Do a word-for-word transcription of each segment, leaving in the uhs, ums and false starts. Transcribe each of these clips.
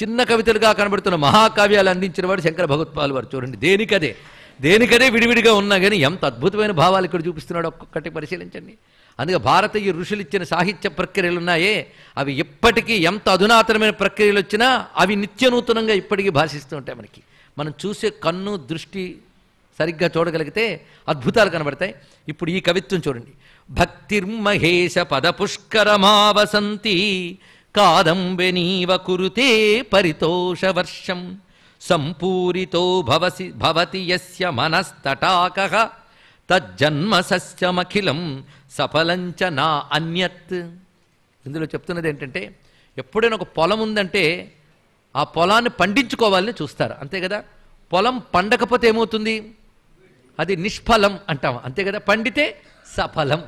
చిన్న కవితలుగా కనబడుతున్న మహాకావ్యాలు అందించిన వాడు శంకర భగవత్పాల్ వారు. చూడండి దేనికదే దేనికదే విడివిడిగా ఉన్నా కానీ ఎంత అద్భుతమైన భావాలు ఇక్కడ చూపిస్తున్నాడు. ఒక్కొక్కటి పరిశీలించండి. అందుకే భారతీయ ఋషులు ఇచ్చిన సాహిత్య ప్రక్రియలు ఉన్నాయే, అవి ఎప్పటికీ ఎంత అధునాతనమైన ప్రక్రియలు వచ్చినా అవి నిత్యనూతనంగా ఇప్పటికీ భాషిస్తూ ఉంటాయి. మనకి మనం చూసే కన్ను దృష్టి సరిగ్గా చూడగలిగితే అద్భుతాలు కనబడతాయి. ఇప్పుడు ఈ కవిత్వం చూడండి. భక్తిర్మహేశ పద పుష్కరమావసంతి కాదంబెనీవ కురుతే పరితోష వర్షం సంపూరితో భవసి భవతి యస్య మనస్తటాకః తజ్జన్మ సస్యమఖిలం సఫలంచ నా అన్యత్. ఇందులో చెప్తున్నది ఏంటంటే, ఎప్పుడైనా ఒక పొలం ఉందంటే ఆ పొలాన్ని పండించుకోవాలని చూస్తారు, అంతే కదా. పొలం పండకపోతే ఏమవుతుంది? అది నిష్ఫలం అంటాం, అంతే కదా. పండితే సఫలం.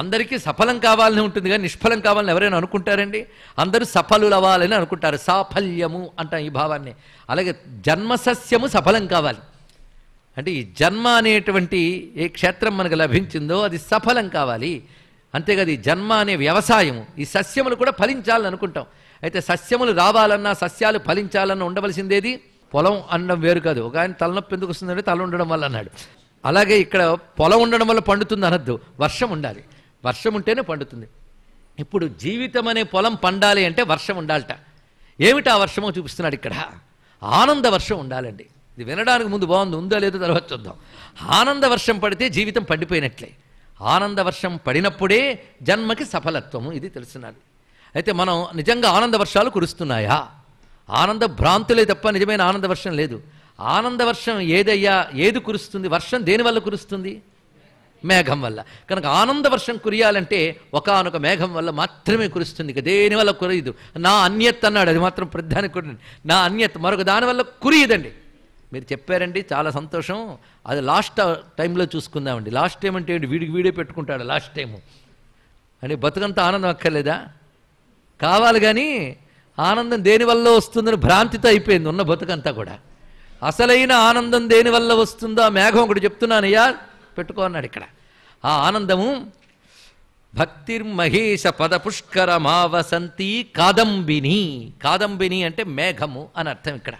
అందరికీ సఫలం కావాలని ఉంటుంది కానీ నిష్ఫలం కావాలని ఎవరైనా అనుకుంటారండి? అందరూ సఫలులు అవ్వాలని అనుకుంటారు. సాఫల్యము అంటాం ఈ భావాన్ని. అలాగే జన్మసస్యము సఫలం కావాలి అంటే ఈ జన్మ అనేటువంటి ఏ క్షేత్రం మనకు లభించిందో అది సఫలం కావాలి, అంతేకాదు. ఈ జన్మ అనే వ్యవసాయము, ఈ సస్యములు కూడా ఫలించాలని అనుకుంటాం. అయితే సస్యములు రావాలన్నా సస్యాలు ఫలించాలన్నా ఉండవలసిందేది పొలం అనడం వేరు కాదు. ఒక ఆయన తలనొప్పి ఎందుకు వస్తుందంటే తల ఉండడం వల్ల అన్నాడు. అలాగే ఇక్కడ పొలం ఉండడం వల్ల పండుతుంది అనద్దు, వర్షం ఉండాలి, వర్షం ఉంటేనే పండుతుంది. ఇప్పుడు జీవితం అనే పొలం పండాలి అంటే వర్షం ఉండాలట. ఏమిటి ఆ వర్షమో చూపిస్తున్నాడు ఇక్కడ. ఆనంద వర్షం ఉండాలండి. ఇది వినడానికి ముందు బాగుంది, ఉందో లేదో తర్వాత చూద్దాం. ఆనంద వర్షం పడితే జీవితం పండిపోయినట్లే. ఆనంద వర్షం పడినప్పుడే జన్మకి సఫలత్వము, ఇది తెలుస్తున్నది. అయితే మనం నిజంగా ఆనంద వర్షాలు కురుస్తున్నాయా? ఆనంద భ్రాంతులే తప్ప నిజమైన ఆనంద వర్షం లేదు. ఆనంద వర్షం ఏదయ్యా? ఏది కురుస్తుంది? వర్షం దేనివల్ల కురుస్తుంది? మేఘం వల్ల. కనుక ఆనంద వర్షం కురియాలంటే ఒకానొక మేఘం వల్ల మాత్రమే కురుస్తుంది, ఇక దేనివల్ల కురయదు. నా అన్యత్ అన్నాడు, అది మాత్రం ప్రధానికి కూడా నా అన్యత్, మరొక దానివల్ల కురియదండి. మీరు చెప్పారండి, చాలా సంతోషం. అది లాస్ట్ టైంలో చూసుకుందామండి. లాస్ట్ టైం అంటే వీడికి వీడే పెట్టుకుంటాడు లాస్ట్ టైము అని. బతుకంత ఆనందం అక్కర్లేదా? కావాలి కానీ ఆనందం దేనివల్ల వస్తుందని భ్రాంతితో అయిపోయింది ఉన్న బతుకంతా కూడా. అసలైన ఆనందం దేనివల్ల వస్తుందో మేఘం ఒకటి చెప్తున్నానయ్యా, పెట్టుకో అన్నాడు ఇక్కడ. ఆ ఆనందము భక్తిర్మహేశ పద పుష్కరమావసంతి కాదంబిని. కాదంబిని అంటే మేఘము అని అర్థం ఇక్కడ.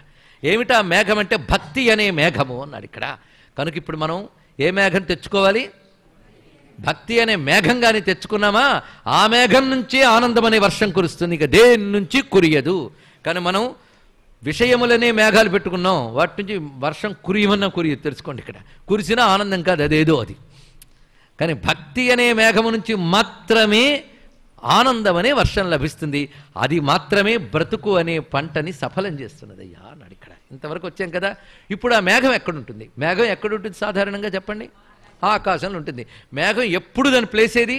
ఏమిటా మేఘం అంటే భక్తి అనే మేఘము అన్నాడు ఇక్కడ. కనుక ఇప్పుడు మనం ఏ మేఘం తెచ్చుకోవాలి? భక్తి అనే మేఘం కానీ తెచ్చుకున్నామా ఆ మేఘం నుంచి ఆనందం అనే వర్షం కురుస్తుంది, ఇక దేని నుంచి కురియదు. కానీ మనం విషయములనే మేఘాలు పెట్టుకున్నాం, వాటి నుంచి వర్షం కురియమన్నా కురియదు. తెలుసుకోండి ఇక్కడ, కురిసినా ఆనందం కాదు, అదేదో అది. కానీ భక్తి అనే మేఘము నుంచి మాత్రమే ఆనందం అనే వర్షం లభిస్తుంది, అది మాత్రమే బ్రతుకు అనే పంటని సఫలం చేస్తున్నదయ్యా అన్నాడు ఇక్కడ. ఇంతవరకు వచ్చాం కదా. ఇప్పుడు ఆ మేఘం ఎక్కడుంటుంది? మేఘం ఎక్కడుంటుంది సాధారణంగా చెప్పండి? ఆకాశంలో ఉంటుంది. మేఘం ఎప్పుడు దాని ప్లేస్ ఏది?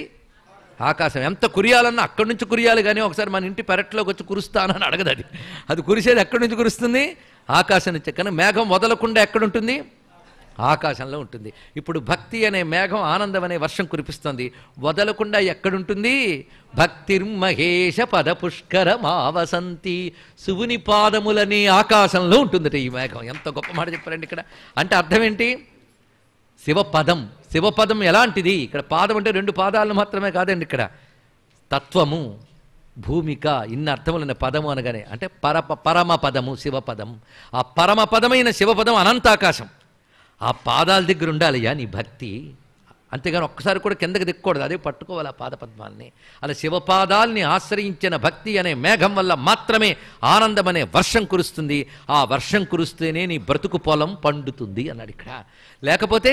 ఆకాశం. ఎంత కురియాలన్నా అక్కడి నుంచి కురియాలి కానీ ఒకసారి మన ఇంటి పెరట్లోకి వచ్చి కురుస్తానని అడగదు అది. అది కురిసేది ఎక్కడి నుంచి కురుస్తుంది? ఆకాశం నుంచి. కానీ మేఘం వదలకుండా ఎక్కడుంటుంది? ఆకాశంలో ఉంటుంది. ఇప్పుడు భక్తి అనే మేఘం ఆనందం అనే వర్షం కురిపిస్తుంది, వదలకుండా ఎక్కడుంటుంది? భక్తిర్మహేశ పద పుష్కరమావసంతి, శివుని పాదములని ఆకాశంలో ఉంటుందట ఈ మేఘం. ఎంత గొప్ప మాట చెప్పారండి ఇక్కడ. అంటే అర్థం ఏంటి? శివపదం. శివపదం ఎలాంటిది? ఇక్కడ పాదం అంటే రెండు పాదాలను మాత్రమే కాదండి, ఇక్కడ తత్వము, భూమిక, ఇన్ని అర్థములైన పదము అనగానే అంటే పరప పరమ పదము శివపదం. ఆ పరమ పదమైన శివపదం అనంతాకాశం. ఆ పాదాల దగ్గర ఉండాలియా నీ భక్తి, అంతేగాని ఒక్కసారి కూడా కిందకి దిక్కకూడదు, అదే పట్టుకోవాలి ఆ పాదపద్మాల్ని. అలా శివపాదాల్ని ఆశ్రయించిన భక్తి అనే మేఘం వల్ల మాత్రమే ఆనందం అనే వర్షం కురుస్తుంది, ఆ వర్షం కురుస్తేనే నీ బ్రతుకు పొలం పండుతుంది అన్నాడు ఇక్కడ. లేకపోతే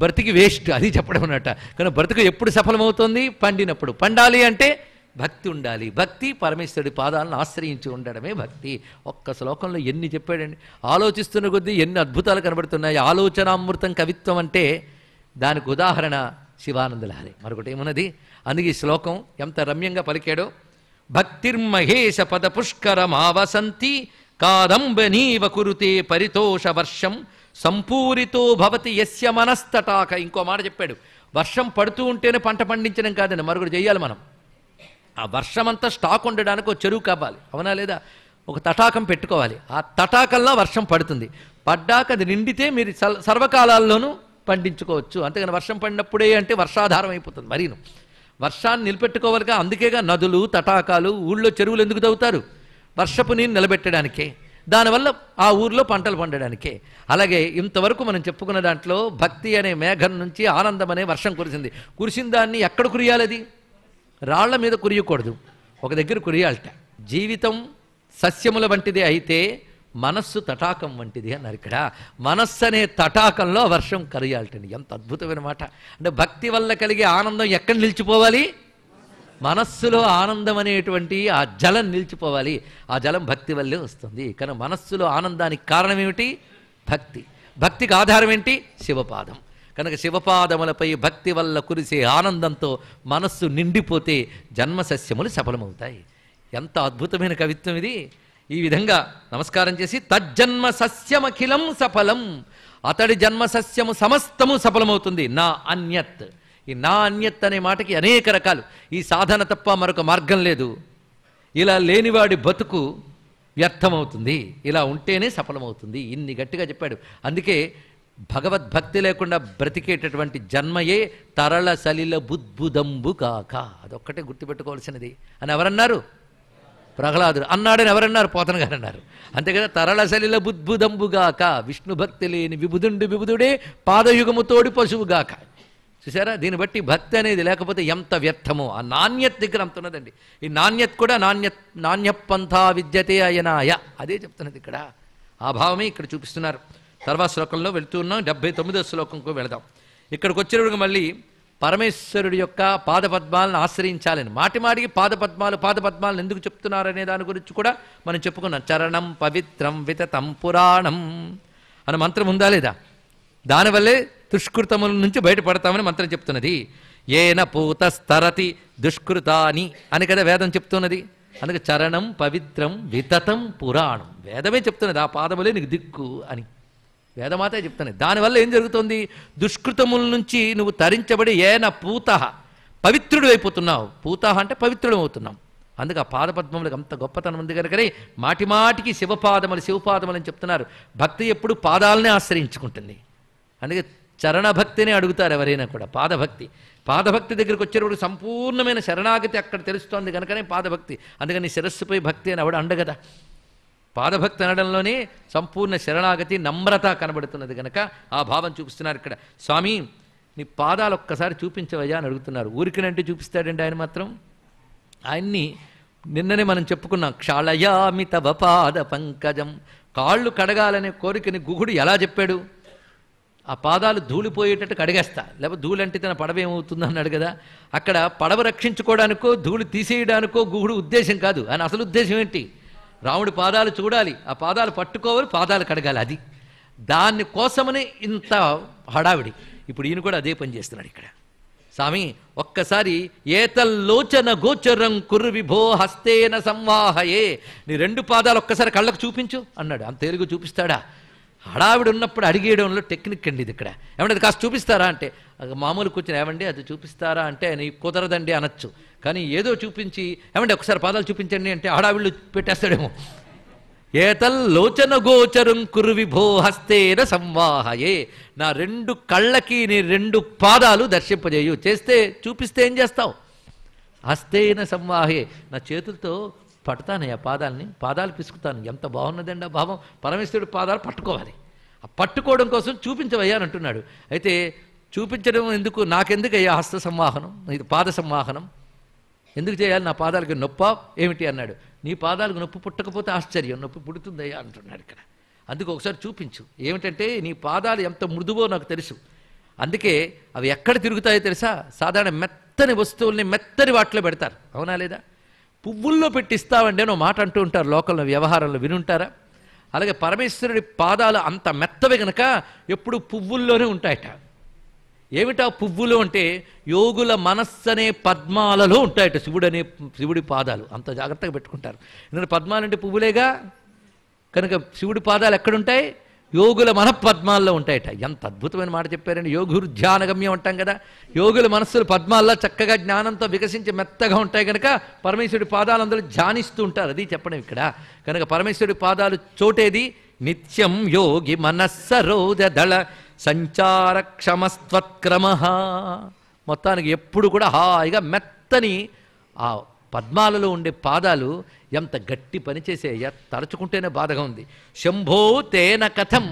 బ్రతికి వేస్ట్, అది చెప్పడం అన్నట. కానీ బ్రతుకు ఎప్పుడు సఫలమవుతుంది? పండినప్పుడు. పండాలి అంటే భక్తి ఉండాలి. భక్తి పరమేశ్వరుడి పాదాలను ఆశ్రయించి ఉండడమే భక్తి. ఒక్క శ్లోకంలో ఎన్ని చెప్పాడండి. ఆలోచిస్తున్న కొద్దీ ఎన్ని అద్భుతాలు కనబడుతున్నాయి. ఆలోచనామృతం కవిత్వం అంటే దానికి ఉదాహరణ శివానందలహరి, మరొకటి ఏమున్నది. అందుకే ఈ శ్లోకం ఎంత రమ్యంగా పలికాడో. భక్తిర్మహేశ పద పుష్కరమావసంతి కాదంబనీవ కురుతే పరితోష వర్షం సంపూరితో భవతి యస్య మనస్తటాక. ఇంకో మాట చెప్పాడు, వర్షం పడుతూ ఉంటేనే పంట పండించడం కాదండి, మరొకటి చేయాలి మనం. ఆ వర్షమంతా స్టాక్ ఉండడానికి ఒక చెరువు కావాలి, అవునా లేదా? ఒక తటాకం పెట్టుకోవాలి. ఆ తటాకంలో వర్షం పడుతుంది, పడ్డాక అది నిండితే మీరు సర్వకాలాల్లోనూ పండించుకోవచ్చు. అంతేగాని వర్షం పడినప్పుడే అంటే వర్షాధారం అయిపోతుంది. మరీను వర్షాన్ని నిలబెట్టుకోవాలిగా, అందుకేగా నదులు, తటాకాలు, ఊళ్ళో చెరువులు ఎందుకు తవ్వుతారు? వర్షపు నీరు నిలబెట్టడానికే, దానివల్ల ఆ ఊర్లో పంటలు పండడానికే. అలాగే ఇంతవరకు మనం చెప్పుకున్న దాంట్లో భక్తి అనే మేఘం నుంచి ఆనందం అనే వర్షం కురిసింది. కురిసిన దాన్ని ఎక్కడ కురియాలది? రాళ్ల మీద కురియకూడదు, ఒక దగ్గర కురియాలట. జీవితం సస్యముల వంటిది అయితే మనస్సు తటాకం వంటిది అన్నారు. ఇక్కడ మనస్సు అనే తటాకంలో వర్షం కరియాలటండి. ఎంత అద్భుతమైన మాట అంటే, భక్తి వల్ల కలిగే ఆనందం ఎక్కడ నిలిచిపోవాలి? మనస్సులో ఆనందం అనేటువంటి ఆ జలం నిలిచిపోవాలి. ఆ జలం భక్తి వల్లే వస్తుంది. కానీ మనస్సులో ఆనందానికి కారణం ఏమిటి? భక్తి. భక్తికి ఆధారం ఏంటి? శివపాదం. కనుక శివపాదములపై భక్తి వల్ల కురిసే ఆనందంతో మనస్సు నిండిపోతే జన్మసస్యములు సఫలమవుతాయి. ఎంత అద్భుతమైన కవిత్వం ఇది! ఈ విధంగా నమస్కారం చేసి తజ్జన్మ సస్యమఖిలం సఫలం, అతడి జన్మ సస్యము సమస్తము సఫలమవుతుంది. నా అన్యత్, ఈ నా అన్యత్ అనే మాటకి అనేక రకాలు. ఈ సాధన తప్ప మరొక మార్గం లేదు. ఇలా లేనివాడి బతుకు వ్యర్థమవుతుంది, ఇలా ఉంటేనే సఫలమవుతుంది. ఇన్ని గట్టిగా చెప్పాడు. అందుకే భగవద్భక్తి లేకుండా బ్రతికేటటువంటి జన్మయే తరళ సలిల బుద్భుదంబు కాక, అదొక్కటే గుర్తుపెట్టుకోవాల్సినది అని ఎవరన్నారు? ప్రహ్లాదుడు అన్నాడని ఎవరన్నారు? పోతన గారు అన్నారు. అంతే కదా. తరళ సలిల బుద్భుదంబుగాక, విష్ణు భక్తి లేని విబుధుండు విబుధుడే పాదయుగము తోడి పశువుగాక. చూసారా, దీన్ని బట్టి భక్తి అనేది లేకపోతే ఎంత వ్యర్థమో. ఆ నాణ్యత్ దగ్గర అంత ఉన్నదండి. ఈ నాణ్యత్ కూడా నాణ్య నాణ్యపంథా విద్యతే అయనాయ, అదే చెప్తున్నది ఇక్కడ. ఆ భావమే ఇక్కడ చూపిస్తున్నారు. తర్వాత శ్లోకంలో వెళుతూ ఉన్నాం. డెబ్బై తొమ్మిదో శ్లోకంకు వెళదాం. ఇక్కడికి వచ్చినప్పుడు మళ్ళీ పరమేశ్వరుడి యొక్క పాదపద్మాలను ఆశ్రయించాలని మాటి మాటికి పాదపద్మాలు పాదపద్మాలను ఎందుకు చెప్తున్నారనే దాని గురించి కూడా మనం చెప్పుకున్నాం. చరణం పవిత్రం వితతం పురాణం అని మంత్రం ఉందా లేదా? దానివల్లే దుష్కృతముల నుంచి బయటపడతామని మంత్రం చెప్తున్నది. ఏన పూతస్తరతి దుష్కృతాని అని కదా వేదం చెప్తున్నది. అందుకే చరణం పవిత్రం వితతం పురాణం, వేదమే చెప్తున్నది. ఆ పాదములే నీకు దిక్కు అని వేదమాతే చెప్తాను. దానివల్ల ఏం జరుగుతుంది? దుష్కృతముల నుంచి నువ్వు తరించబడి ఏన పూత, పవిత్రుడు అయిపోతున్నావు. పూత అంటే పవిత్రుడు అవుతున్నావు. అందుకే ఆ పాదపద్మములకు అంత గొప్పతనం ఉంది కనుకనే మాటిమాటికి శివపాదములు శివపాదములు అని చెప్తున్నారు. భక్తి ఎప్పుడు పాదాలనే ఆశ్రయించుకుంటుంది. అందుకే చరణభక్తినే అడుగుతారు ఎవరైనా కూడా. పాదభక్తి, పాదభక్తి దగ్గరికి వచ్చేటప్పుడు సంపూర్ణమైన శరణాగతి అక్కడ తెలుస్తోంది కనుకనే పాదభక్తి. అందుకని శిరస్సుపై భక్తి అని ఆవిడ అండగదా. పాదభక్తి అనడంలోనే సంపూర్ణ శరణాగతి నమ్రత కనబడుతున్నది కనుక ఆ భావం చూపిస్తున్నారు ఇక్కడ. స్వామి నీ పాదాలు ఒక్కసారి చూపించవయ్యా అని అడుగుతున్నారు. ఊరికినంటే చూపిస్తాడండి ఆయన మాత్రం. ఆయన్ని నిన్ననే మనం చెప్పుకున్నాం. క్షాళయామి తవ పాద పంకజం, కాళ్ళు కడగాలనే కోరికని గుగుడు ఎలా చెప్పాడు? ఆ పాదాలు ధూళిపోయేటట్టు కడిగేస్తా, లేకపోతే ధూళి అంటే తన పడవ ఏమవుతుంది అన్నాడు కదా. అక్కడ పడవ రక్షించుకోవడానికో ధూళి తీసేయడానికో గుగుడు ఉద్దేశం కాదు. ఆయన అసలు ఉద్దేశం ఏంటి? రాముడి పాదాలు చూడాలి, ఆ పాదాలు పట్టుకోవాలి, పాదాలు కడగాలి. అది దాని కోసమనే ఇంత హడావిడి. ఇప్పుడు ఈయన కూడా అదే పని చేస్తున్నాడు ఇక్కడ. స్వామి ఒక్కసారి ఏతల్లోచన గోచరం కురు విభో హస్తేన సంవాహయే, నీ రెండు పాదాలు ఒక్కసారి కళ్ళకు చూపించు అన్నాడు. అంత తెలుగు చూపిస్తాడా? హడావిడి ఉన్నప్పుడు అడిగేయడంలో టెక్నిక్ అండి ఇది ఇక్కడ. ఏమంటే అది కాస్త చూపిస్తారా అంటే, మామూలు కూర్చొని ఏమండి అది చూపిస్తారా అంటే ఆయన కుదరదండి అనొచ్చు. కానీ ఏదో చూపించి ఏమంటే ఒకసారి పాదాలు చూపించండి అంటే హడావిళ్ళు పెట్టేస్తాడేమో. ఏతల్ లోచన గోచరం కురు విభో హస్తేన సంవాహయే, నా రెండు కళ్ళకి నీ రెండు పాదాలు దర్శింపజేయు. చేస్తే చూపిస్తే ఏం చేస్తావు? హస్తేన సంవాహయే, నా చేతులతో పడతాను ఆ పాదాలని, పాదాలు పిసుకుతాను. ఎంత బాగున్నదండి ఆ భావం. పరమేశ్వరుడు పాదాలు పట్టుకోవాలి, ఆ పట్టుకోవడం కోసం చూపించవయ్యా అని అంటున్నాడు. అయితే చూపించడం ఎందుకు? నాకెందుకు అయ్యా హస్త సంవాహనం, ఇది పాద సంవాహనం ఎందుకు చేయాలి? నా పాదాలకి నొప్ప ఏమిటి అన్నాడు. నీ పాదాలకు నొప్పి పుట్టకపోతే ఆశ్చర్యం, నొప్పి పుడుతుందయ్యా అంటున్నాడు ఇక్కడ. అందుకు ఒకసారి చూపించు. ఏమిటంటే నీ పాదాలు ఎంత మృదువో నాకు తెలుసు. అందుకే అవి ఎక్కడ తిరుగుతాయో తెలుసా? సాధారణ మెత్తని వస్తువుల్ని మెత్తని వాటిలో పెడతారు, అవునా లేదా? పువ్వుల్లో పెట్టిస్తావండి అని మాట అంటూ ఉంటారు లోకంలో, వ్యవహారంలో వినుంటారా? అలాగే పరమేశ్వరుడి పాదాలు అంత మెత్తవి గనక ఎప్పుడు పువ్వుల్లోనే ఉంటాయట. ఏమిటా పువ్వులు అంటే, యోగుల మనస్సు అనే పద్మాలలో ఉంటాయట శివుడనే శివుడి పాదాలు. అంత జాగ్రత్తగా పెట్టుకుంటారు. ఎందుకంటే పద్మాలంటే పువ్వులేగా కనుక శివుడి పాదాలు ఎక్కడుంటాయి? యోగుల మన పద్మాల్లో ఉంటాయట. ఎంత అద్భుతమైన మాట చెప్పారండి. యోగురు ధ్యానగమ్యం అంటాం కదా. యోగుల మనస్సులు పద్మాల్లో చక్కగా జ్ఞానంతో వికసించి మెత్తగా ఉంటాయి కనుక పరమేశ్వరుడి పాదాలు అందులో ధ్యానిస్తూ ఉంటారు. అది చెప్పడం ఇక్కడ. కనుక పరమేశ్వరుడి పాదాలు చోటేది నిత్యం యోగి మనస్సరోజదళ సంచారక్షమస్త్వత్క్రమ. మొత్తానికి ఎప్పుడు కూడా హాయిగా మెత్తని ఆ పద్మాలలో ఉండే పాదాలు ఎంత గట్టి పని చేసేయ్యా, తరచుకుంటేనే బాధగా ఉంది. శంభో తేన కథం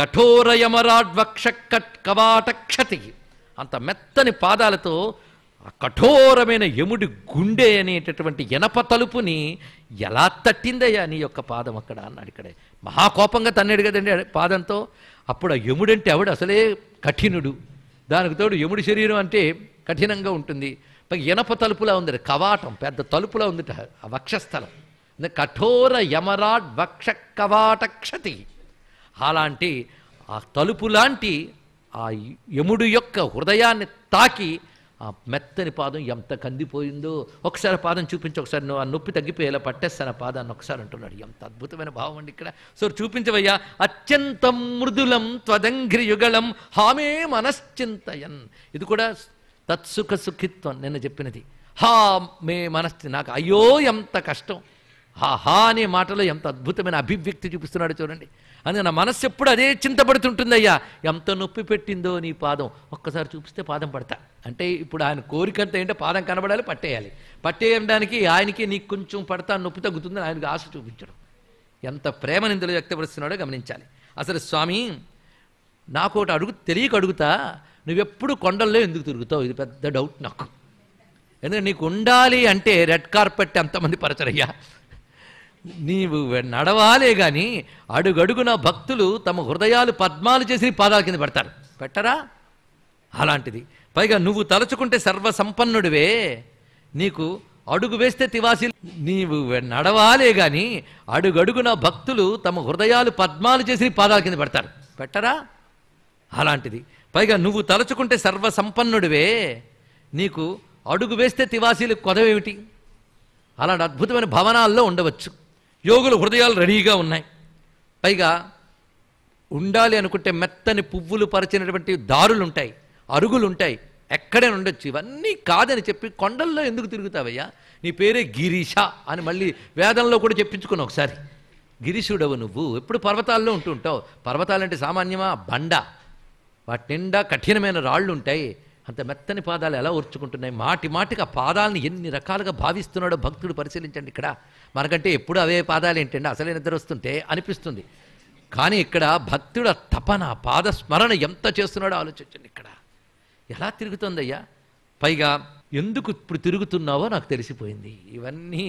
కఠోరయమరాడ్వక్షట్ కవాటక్షతి. అంత మెత్తని పాదాలతో ఆ కఠోరమైన యముడి గుండె అనేటటువంటి ఎనప తలుపుని ఎలా తట్టిందయ్యా నీ యొక్క పాదం అక్కడ అన్నాడు. ఇక్కడే మహాకోపంగా తన్నాడు కదండి పాదంతో. అప్పుడు ఆ యముడంటే ఎవడు అసలే కఠినుడు, దానికి తోడు యముడి శరీరం అంటే కఠినంగా ఉంటుంది. ఎనప తలుపులా ఉందట, కవాటం పెద్ద తలుపులా ఉందిట ఆ వక్షస్థలం. కఠోర యమరాడ్ వక్ష కవాటక్షతి. అలాంటి ఆ తలుపు లాంటి ఆ యముడు యొక్క హృదయాన్ని తాకి ఆ మెత్తని పాదం ఎంత కందిపోయిందో. ఒకసారి పాదం చూపించి, ఒకసారి నువ్వు ఆ నొప్పి తగ్గిపోయేలా పట్టేస్తాను ఆ పాదాన్ని ఒకసారి అంటున్నాడు. ఎంత అద్భుతమైన భావం అండి ఇక్కడ. సో చూపించవయ్యా. అత్యంత మృదులం త్వదంఘ్రి యుగళం హామే మనశ్చింతయన్. ఇది కూడా తత్సుఖ సుఖిత్వం నిన్న చెప్పినది. హా మే మనస్తి, నాకు అయ్యో ఎంత కష్టం. హా హా అనే మాటలో ఎంత అద్భుతమైన అభివ్యక్తి చూపిస్తున్నాడు చూడండి. అందుకే నా మనస్సు ఎప్పుడు అదే చింతపడుతుంటుందయ్యా, ఎంత నొప్పి పెట్టిందో నీ పాదం, ఒక్కసారి చూపిస్తే పాదం పడతా అంటే. ఇప్పుడు ఆయన కోరికంత ఏంటో పాదం కనబడాలి, పట్టేయాలి. పట్టేయడానికి ఆయనకి నీకు కొంచెం పడతా నొప్పి తగ్గుతుందని ఆయనకు ఆశ చూపించడం. ఎంత ప్రేమని ఇందులో వ్యక్తపరుస్తున్నాడో గమనించాలి. అసలు స్వామి నాకు ఒకటి అడుగు తెలియక అడుగుతా, నువ్వెప్పుడు కొండల్లో ఎందుకు తిరుగుతావు? ఇది పెద్ద డౌట్ నాకు. ఎందుకంటే నీకు ఉండాలి అంటే రెడ్ కార్పెట్ ఎంతమంది పరచరయ్యా, నీవు నడవాలే కానీ అడుగడుగున భక్తులు తమ హృదయాలు పద్మాలు చేసి పాదాల కింద పెడతారు, పెట్టరా? అలాంటిది పైగా నువ్వు తలచుకుంటే సర్వసంపన్నుడివే, నీకు అడుగు వేస్తే తివాసి. నీవు నడవాలే కానీ అడుగడుగున భక్తులు తమ హృదయాలు పద్మాలు చేసి పాదాల కింద పెడతారు, పెట్టరా? అలాంటిది పైగా నువ్వు తలచుకుంటే సర్వసంపన్నుడివే, నీకు అడుగు వేస్తే తివాసీలు కొదవేమిటి? అలాంటి అద్భుతమైన భవనాల్లో ఉండవచ్చు. యోగుల హృదయాలు రెడీగా ఉన్నాయి. పైగా ఉండాలి అనుకుంటే మెత్తని పువ్వులు పరిచినటువంటి దారులుంటాయి, అరుగులుంటాయి, ఎక్కడైనా ఉండొచ్చు. ఇవన్నీ కాదని చెప్పి కొండల్లో ఎందుకు తిరుగుతావయ్యా? నీ పేరే గిరీష అని మళ్ళీ వేదంలో కూడా చెప్పించుకున్నావు. ఒకసారి గిరీషుడవు నువ్వు, ఎప్పుడు పర్వతాల్లో ఉంటూ ఉంటావు. పర్వతాలంటే సామాన్యమా? బండ, వాటి నిండా కఠినమైన రాళ్ళు ఉంటాయి. అంత మెత్తని పాదాలు ఎలా ఓర్చుకుంటున్నాయి? మాటి మాటికి ఆ పాదాలను ఎన్ని రకాలుగా భావిస్తున్నాడో భక్తుడు పరిశీలించండి. ఇక్కడ మనకంటే ఎప్పుడు అవే పాదాలు ఏంటంటే అసలే నిద్ర వస్తుంటే అనిపిస్తుంది. కానీ ఇక్కడ భక్తుడు తపన పాదస్మరణ ఎంత చేస్తున్నాడో ఆలోచించండి. ఇక్కడ ఎలా తిరుగుతుందయ్యా, పైగా ఎందుకు ఇప్పుడు తిరుగుతున్నావో నాకు తెలిసిపోయింది. ఇవన్నీ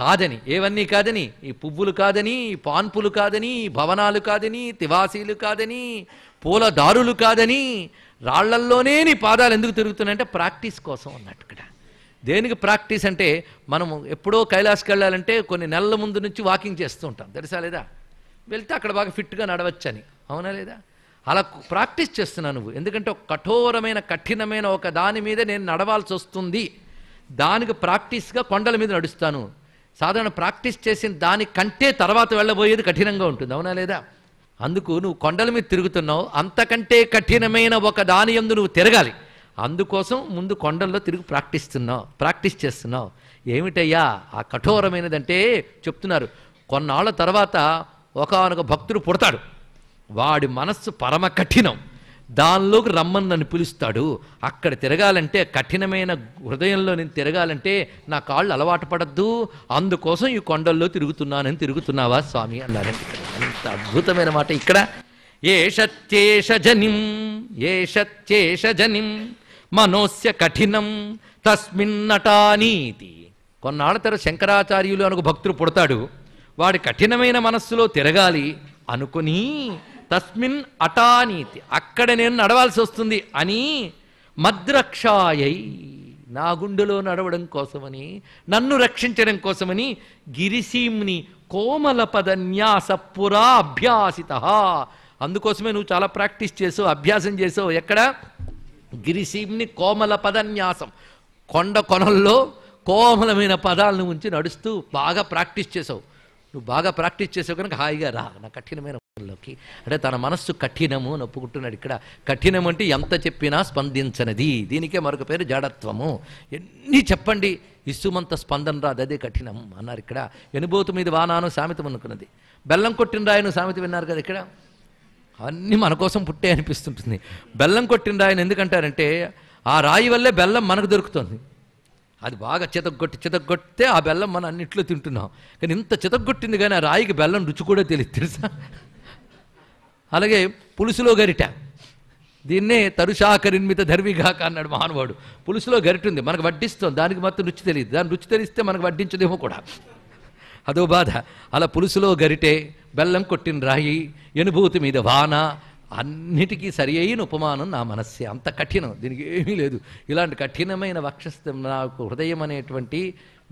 కాదని, ఏవన్నీ కాదని, ఈ పువ్వులు కాదని, ఈ పాన్పులు కాదని, భవనాలు కాదని, తివాసీలు కాదని, పూలదారులు కాదని, రాళ్లల్లోనే నీ పాదాలు ఎందుకు తిరుగుతున్నాయంటే ప్రాక్టీస్ కోసం అన్నట్టు. ఇక్కడ దేనికి ప్రాక్టీస్ అంటే, మనం ఎప్పుడో కైలాసకి వెళ్ళాలంటే కొన్ని నెలల ముందు నుంచి వాకింగ్ చేస్తూ ఉంటాం, తెలుసా లేదా? వెళ్తే అక్కడ బాగా ఫిట్గా నడవచ్చని, అవునా లేదా? అలా ప్రాక్టీస్ చేస్తున్నావు నువ్వు. ఎందుకంటే ఒక కఠోరమైన కఠినమైన ఒక దాని మీద నేను నడవాల్సి వస్తుంది, దానికి ప్రాక్టీస్గా కొండల మీద నడుస్తాను. సాధారణ ప్రాక్టీస్ చేసిన దానికంటే తర్వాత వెళ్ళబోయేది కఠినంగా ఉంటుంది, అవునా లేదా? అందుకు నువ్వు కొండల మీద తిరుగుతున్నావు, అంతకంటే కఠినమైన ఒక దాని యందు నువ్వు తిరగాలి. అందుకోసం ముందు కొండల్లో తిరిగి ప్రాక్టీస్తున్నావు, ప్రాక్టీస్ చేస్తున్నావు. ఏమిటయ్యా ఆ కఠోరమైనదంటే? చెప్తున్నారు కొన్నాళ్ళ తర్వాత ఒకనొక భక్తుడు పుడతాడు, వాడి మనస్సు పరమ కఠినం, దానిలోకి రమ్మని నన్ను పిలుస్తాడు. అక్కడ తిరగాలంటే, కఠినమైన హృదయంలో నేను తిరగాలంటే నా కాళ్ళు అలవాటు పడద్దు, అందుకోసం ఈ కొండల్లో తిరుగుతున్నానని తిరుగుతున్నావా స్వామి అన్నారండి. అంత అద్భుతమైన మాట ఇక్కడ. ఏషత్యేష జనిం ఏషత్యేష జనిం మనోస్య కఠినం తస్మిన్నటానీతి. కొన్నాళ్ళ తర శంకరాచార్యులు అనుకు భక్తుడు పుడతాడు, వాడి కఠినమైన మనస్సులో తిరగాలి అనుకుని తస్మిన్ అటానీతి, అక్కడ నేను నడవాల్సి వస్తుంది అని, మద్రక్షాయై నా గుండెలో నడవడం కోసమని, నన్ను రక్షించడం కోసమని, గిరిసీమ్ని కోమలపదన్యాస పురా అభ్యాసిత, అందుకోసమే నువ్వు చాలా ప్రాక్టీస్ చేసావు, అభ్యాసం చేసావు. ఎక్కడ? గిరిసీమ్ని కోమలపదన్యాసం, కొండ కొనల్లో కోమలమైన పదాలను ఉంచి నడుస్తూ బాగా ప్రాక్టీస్ చేసావు. నువ్వు బాగా ప్రాక్టీస్ చేసావు కనుక హాయిగా రా నా కఠినమైన లోకి. అంటే తన మనస్సు కఠినము అని ఒప్పుకుంటున్నాడు. ఇక్కడ కఠినం అంటే ఎంత చెప్పినా స్పందించనిది, దీనికే మరొక పేరు జడత్వము. ఎన్ని చెప్పండి ఇసుమంత స్పందన రాదు, అదే కఠినం అన్నారు ఇక్కడ. ఎనుబోతు మీద వానాను సామెతం అనుకున్నది, బెల్లం కొట్టిన రాయను సామెత విన్నారు కదా. ఇక్కడ అన్నీ మన కోసం పుట్టే అనిపిస్తుంటుంది. బెల్లం కొట్టిన రాయను ఎందుకంటారంటే ఆ రాయి వల్లే బెల్లం మనకు దొరుకుతుంది, ఆ అది బాగా చితగొట్టి చితగొట్టితే ఆ బెల్లం మనం అన్నింటిలో తింటున్నాం. కానీ ఇంత చితగొట్టింది కానీ ఆ రాయికి బెల్లం రుచి కూడా తెలియదు తెలుసా. అలాగే పులుసులో గరిట, దీన్నే తరుషాకరిన్మిత ధర్విగాక అన్నాడు మహానుభావుడు. పులుసులో గరిట ఉంది, మనకు వడ్డిస్తాం, దానికి మాత్రం రుచి తెలియదు. దాని రుచి తెలిస్తే మనకు వడ్డించదేమో కూడా, అదో బాధ. అలా పులుసులో గరిటే, బెల్లం కొట్టిన రాయి, అనుభూతి మీద వాన, అన్నిటికీ సరి అయిన ఉపమానం నా మనస్సే. అంత కఠినం దీనికి ఏమీ లేదు. ఇలాంటి కఠినమైన వక్షస్థం నాకు హృదయం అనేటువంటి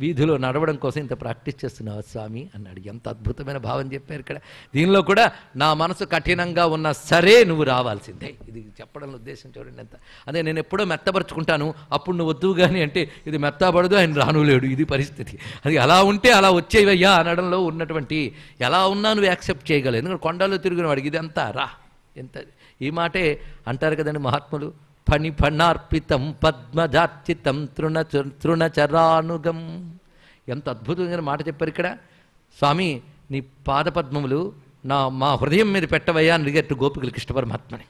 వీధిలో నడవడం కోసం ఇంత ప్రాక్టీస్ చేస్తున్నావు స్వామి అన్నాడు. ఎంత అద్భుతమైన భావం చెప్పారు ఇక్కడ. దీనిలో కూడా నా మనసు కఠినంగా ఉన్నా సరే నువ్వు రావాల్సిందే, ఇది చెప్పడం ఉద్దేశం చూడండి ఎంత. అదే నేను ఎప్పుడో మెత్తపరుచుకుంటాను అప్పుడు నువ్వు వద్దు కానీ అంటే ఇది మెత్తబడదు, ఆయన రాను లేడు, ఇది పరిస్థితి. అది అలా ఉంటే అలా వచ్చేవయ్యా అనడంలో ఉన్నటువంటి ఎలా ఉన్నా నువ్వు యాక్సెప్ట్ చేయగలవు. ఎందుకంటే కొండలో తిరిగిన వాడికి ఇదంతా రా. ఎంత ఈ మాటే అంటారు కదండి మహాత్ములు, ఫణి ఫణార్పితం పద్మదార్చితం తృణ తృణచరానుగం. ఎంత అద్భుతమైన మాట చెప్పారు ఇక్కడ. స్వామి నీ పాదపద్మములు నా మా హృదయం మీద పెట్టవయ్యా అని అడిగారు గోపికలు కృష్ణ పరమాత్మని.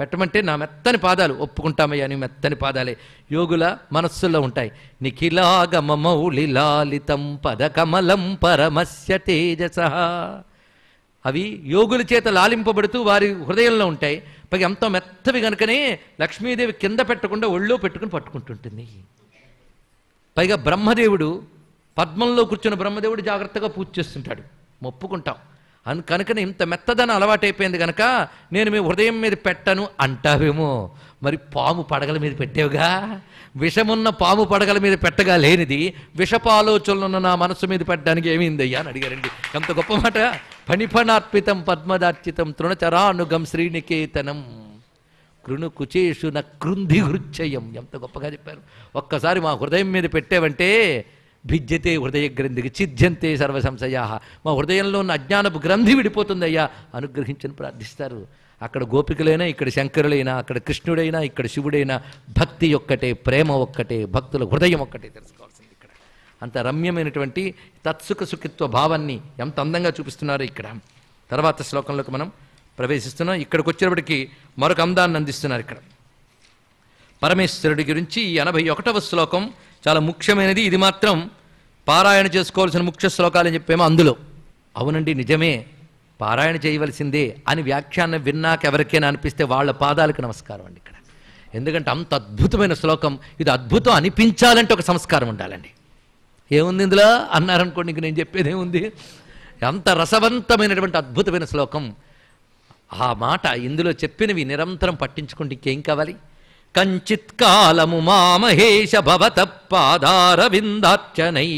పెట్టమంటే నా మెత్తని పాదాలు ఒప్పుకుంటామయ్యా, నీ మెత్తని పాదాలే యోగుల మనస్సుల్లో ఉంటాయి. నిఖిలాగమౌళిలాలితం పదకమలం పరమస్య తేజస, అవి యోగుల చేత లాలింపబడుతూ వారి హృదయంలో ఉంటాయి. పైగా ఎంతో మెత్తవి కనుకనే లక్ష్మీదేవి కింద పెట్టకుండా ఒళ్ళో పెట్టుకుని పట్టుకుంటుంటుంది. పైగా బ్రహ్మదేవుడు పద్మంలో కూర్చున్న బ్రహ్మదేవుడు జాగ్రత్తగా పూజ చేస్తుంటాడు, మొప్పుకుంటాం అను కనుకనే ఇంత మెత్తదనం అలవాటైపోయింది కనుక నేను మీ హృదయం మీద పెట్టను అంటావేమో. మరి పాము పడగల మీద పెట్టేవుగా, విషమున్న పాము పడగల మీద పెట్టగా లేనిది విషపాలోచనలున్న నా మనసు మీద పెట్టడానికి ఏమైందయ్యా అని అడిగారండి. ఎంత గొప్ప మాట. ఫణిఫణార్పితం పద్మదార్చితం తృణచరానుగం శ్రీనికేతనం కృణు కుచేషున కృంధి హృచ్చయం. ఎంత గొప్పగా చెప్పారు. ఒక్కసారి మా హృదయం మీద పెట్టావంటే భిజ్యతే హృదయ గ్రంథికి చిద్యంతే సర్వ సంశయా, మా హృదయంలో ఉన్న అజ్ఞానపు గ్రంథి విడిపోతుందయ్యా అనుగ్రహించని ప్రార్థిస్తారు. అక్కడ గోపికలైనా, ఇక్కడ శంకరులైనా, అక్కడ కృష్ణుడైనా, ఇక్కడ శివుడైనా, భక్తి ఒక్కటే, ప్రేమ ఒక్కటే, భక్తుల హృదయం ఒక్కటే తెలుసుకోవాల్సింది ఇక్కడ. అంత రమ్యమైనటువంటి తత్సుఖ సుఖిత్వ భావాన్ని ఎంత అందంగా చూపిస్తున్నారు ఇక్కడ. తర్వాత శ్లోకంలోకి మనం ప్రవేశిస్తున్నాం. ఇక్కడికి వచ్చినప్పటికీ మరొక అందాన్ని అందిస్తున్నారు ఇక్కడ. పరమేశ్వరుడి గురించి ఈ ఎనభై ఒకటవ శ్లోకం చాలా ముఖ్యమైనది. ఇది మాత్రం పారాయణ చేసుకోవాల్సిన ముఖ్య శ్లోకాలు అని చెప్పేమో అందులో. అవునండి నిజమే, పారాయణ చేయవలసిందే అని వ్యాఖ్యానం విన్నాక ఎవరికైనా అనిపిస్తే వాళ్ళ పాదాలకు నమస్కారం అండి ఇక్కడ. ఎందుకంటే అంత అద్భుతమైన శ్లోకం. ఇది అద్భుతం అనిపించాలంటే ఒక సంస్కారం ఉండాలండి. ఏముంది ఇందులో అన్నారనుకోండి, ఇంక నేను చెప్పేది ఏముంది. అంత రసవంతమైనటువంటి అద్భుతమైన శ్లోకం. ఆ మాట ఇందులో చెప్పినవి నిరంతరం పట్టించుకుంటే ఇంకేం కావాలి. కంచిత్ కాలము మామహేష భవత పాదారవిందార్చనై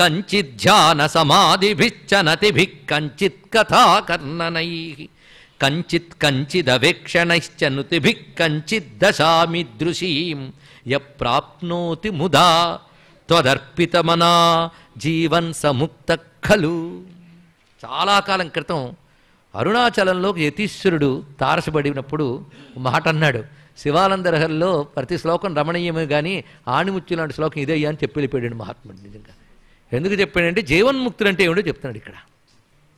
కంచిత్ ధ్యాన సమాధిభిచ్చనతిభిః కంచిత్ కథాకర్ణనై కంచిత్ కంచిదవేక్షణైశ్చ నుతిభిః కంచిద్ దశామి దృశీం యప్రాప్నోతి ముదా త్వదర్పితమనా జీవన్ సముక్త ఖలు. చాలా కాలం క్రితం అరుణాచలంలో యతీశ్వరుడు తారసపడినప్పుడు మాట అన్నాడు. శివానంద రహల్లో ప్రతి శ్లోకం రమణీయమే కానీ ఆణిముచ్చు లాంటి శ్లోకం ఇదయ్యా అని చెప్పి వెళ్ళిపోయాడు మహాత్ముడు. నిజంగా ఎందుకు చెప్పాడంటే జీవన్ముక్తుడు అంటే ఏమిటో చెప్తున్నాడు ఇక్కడ.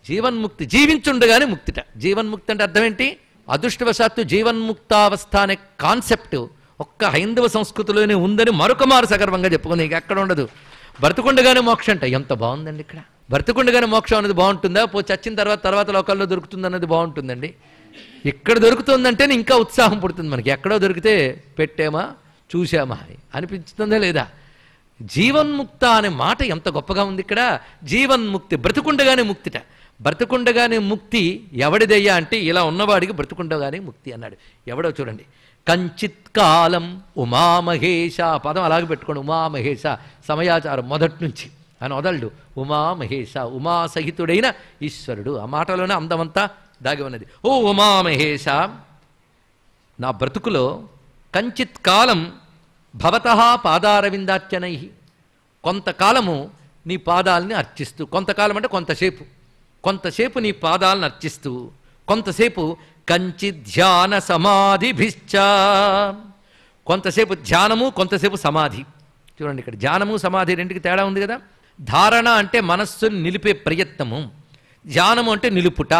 జీవన్ముక్తి జీవించుండగానే ముక్తిట. జీవన్ముక్తి అంటే అర్థం ఏంటి? అదృష్టవశాత్తు జీవన్ముక్తావస్థ అనే కాన్సెప్ట్ ఒక్క హైందవ సంస్కృతిలోనే ఉందని మరొక మారు సగర్వంగా చెప్పుకుంది. ఇంక ఎక్కడ ఉండదు. బ్రతుకుండగానే మోక్షం అంట. ఎంత బాగుందండి ఇక్కడ. బ్రతుకుండగానే మోక్షం అనేది బాగుంటుందా? పో చచ్చిన తర్వాత తర్వాత లోకాల్లో దొరుకుతుందన్నది బాగుంటుందండి. ఇక్కడ దొరుకుతుందంటేనే ఇంకా ఉత్సాహం పుడుతుంది మనకి. ఎక్కడో దొరికితే పెట్టామా చూసామా అని అనిపించుతుందా లేదా? జీవన్ముక్త అనే మాట ఎంత గొప్పగా ఉంది ఇక్కడ. జీవన్ముక్తి బ్రతుకుండగానే ముక్తిట. బ్రతుకుండగానే ముక్తి ఎవడిదయ్యా అంటే ఇలా ఉన్నవాడికి బ్రతుకుండగానే ముక్తి అన్నాడు. ఎవడో చూడండి. కంచిత్ కాలం ఉమామహేష పదం అలాగే పెట్టుకోండి. ఉమామహేష సమయాచారం మొదటి నుంచి అని వదలడు. ఉమామహేష ఉమాసహితుడైన ఈశ్వరుడు. ఆ మాటలోనే అందమంతా దాగి ఉన్నది. ఓ ఉమామహేష, నా బ్రతుకులో కంచిత్ కాలం భవతః పాదారవిందార్చనై కొంతకాలము నీ పాదాలని అర్చిస్తూ, కొంతకాలం అంటే కొంతసేపు, కొంతసేపు నీ పాదాలను అర్చిస్తూ, కొంతసేపు కంచిత్ ధ్యాన సమాధిభిశ్చ కొంతసేపు ధ్యానము కొంతసేపు సమాధి. చూడండి ఇక్కడ ధ్యానము సమాధి రెండుకి తేడా ఉంది కదా. ధారణ అంటే మనస్సును నిలిపే ప్రయత్నము, ధ్యానము అంటే నిలుపుట.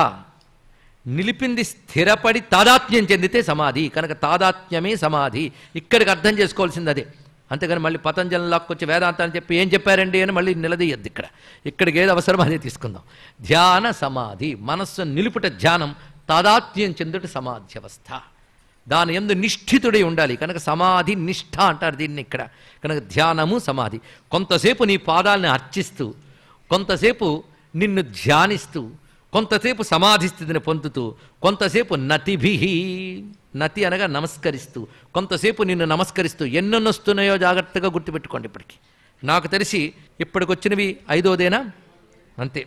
నిలిపింది స్థిరపడి తాదాత్మ్యం చెందితే సమాధి కనుక తాదాత్మ్యమే సమాధి. ఇక్కడికి అర్థం చేసుకోవాల్సింది అదే. అంతేగాని మళ్ళీ పతంజలిని లాక్కొచ్చి వేదాంతాన్ని చెప్పి ఏం చెప్పారండి అని మళ్ళీ నిలదీయద్దు. ఇక్కడ ఇక్కడికి ఏది అవసరం అదే తీసుకుందాం. ధ్యాన సమాధి, మనస్సు నిలుపుట ధ్యానం, తాదాత్మ్యం చెందుట సమాధ్యవస్థ. దాని ఎందు నిష్ఠితుడై ఉండాలి కనుక సమాధి నిష్ఠ అంటారు దీన్ని ఇక్కడ. కనుక ధ్యానము సమాధి. కొంతసేపు నీ పాదాలని అర్చిస్తూ, కొంతసేపు నిన్ను ధ్యానిస్తూ, కొంతసేపు సమాధి స్థితిని పొందుతూ, కొంతసేపు నతిభిహి, నతి అనగా నమస్కరిస్తూ, కొంతసేపు నిన్ను నమస్కరిస్తూ. ఎన్నెన్ని వస్తున్నాయో జాగ్రత్తగా గుర్తుపెట్టుకోండి. ఇప్పటికి నాకు తెలిసి ఇప్పటికొచ్చినవి ఐదోదేనా అంతే.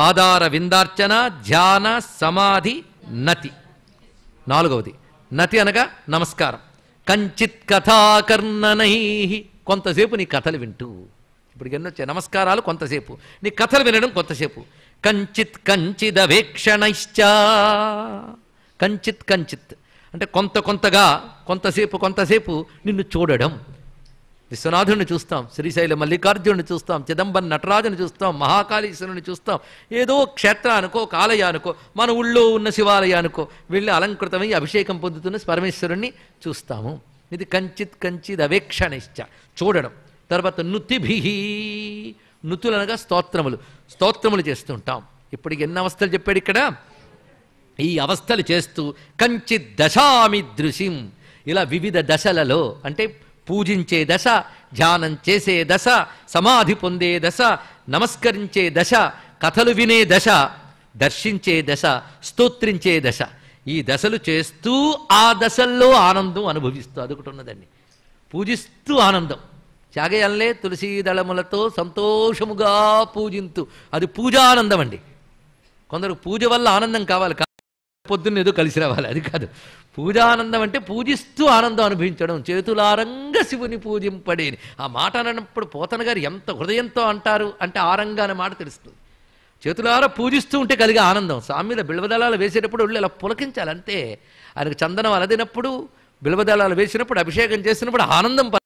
పాదార విందార్చన, ధ్యాన, సమాధి, నతి. నాలుగవది నతి అనగా నమస్కారం. కంచిత్ కథాకర్ణనై, కొంతసేపు నీ కథలు వింటూ. ఇప్పటికి ఎన్ని వచ్చాయి? నమస్కారాలు కొంతసేపు, నీ కథలు వినడం కొంతసేపు. కంచిత్ కంచిదవేక్షణైశ్చ, కంచిత్ కంచిత్ అంటే కొంత కొంతగా, కొంతసేపు కొంతసేపు నిన్ను చూడడం. విశ్వనాథుడిని చూస్తాం, శ్రీశైల మల్లికార్జునుని చూస్తాం, చిదంబరం నటరాజుని చూస్తాం, మహాకాళీశ్వరుని చూస్తాం. ఏదో క్షేత్రానికో ఒక ఆలయానికో మన ఊళ్ళో ఉన్న శివాలయానికో వెళ్ళి అలంకృతమై అభిషేకం పొందుతున్న పరమేశ్వరుణ్ణి చూస్తాము. ఇది కంచిత్ కంచిద్ అవేక్షణిష్ట, చూడడం. తర్వాత నుతిభిహి, నుతులనగా స్తోత్రములు, స్తోత్రములు చేస్తుంటాం. ఇప్పటికి ఎన్ని అవస్థలు చెప్పాడు ఇక్కడ? ఈ అవస్థలు చేస్తూ కంచిత్ దశామి దృశిం, ఇలా వివిధ దశలలో అంటే పూజించే దశ, ధ్యానం చేసే దశ, సమాధి పొందే దశ, నమస్కరించే దశ, కథలు వినే దశ, దర్శించే దశ, స్తోత్రించే దశ. ఈ దశలు చేస్తూ ఆ దశల్లో ఆనందం అనుభవిస్తూ, అదొకటి ఉన్నదండి. పూజిస్తూ ఆనందం, త్యాగయల్లే తులసీ దళములతో సంతోషముగా పూజింతూ, అది పూజానందం అండి. కొందరు పూజ వల్ల ఆనందం కావాలి, పొద్దున్న ఏదో కలిసి రావాలి, అది కాదు. పూజానందం అంటే పూజిస్తూ ఆనందం అనుభవించడం. చేతులారంగా శివుని పూజింపడేది ఆ మాట అన్నప్పుడు పోతన గారు ఎంత హృదయంతో అంటారు అంటే ఆరంగా అనే మాట తెలుస్తుంది. చేతులారా పూజిస్తూ ఉంటే కలిగే ఆనందం. స్వామిలో బిల్వదళాలు వేసేటప్పుడు ఒళ్ళు ఇలా పులకించాలి అంతే. ఆయనకు చందనం అలదినప్పుడు, బిల్వదళాలు వేసినప్పుడు, అభిషేకం చేసినప్పుడు ఆనందం